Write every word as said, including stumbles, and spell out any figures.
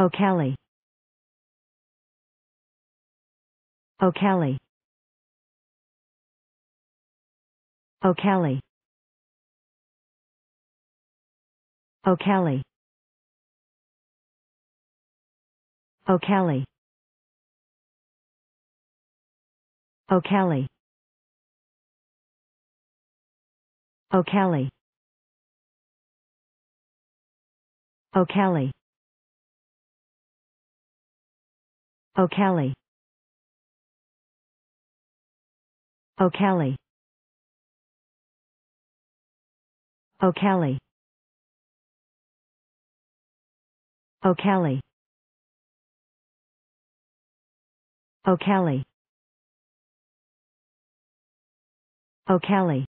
O'Kelly. O'Kelly. O'Kelly. O'Kelly. O'Kelly. O'Kelly. O'Kelly. O'Kelly. O'Kelly. O'Kelly. O'Kelly. O'Kelly. O'Kelly. O'Kelly.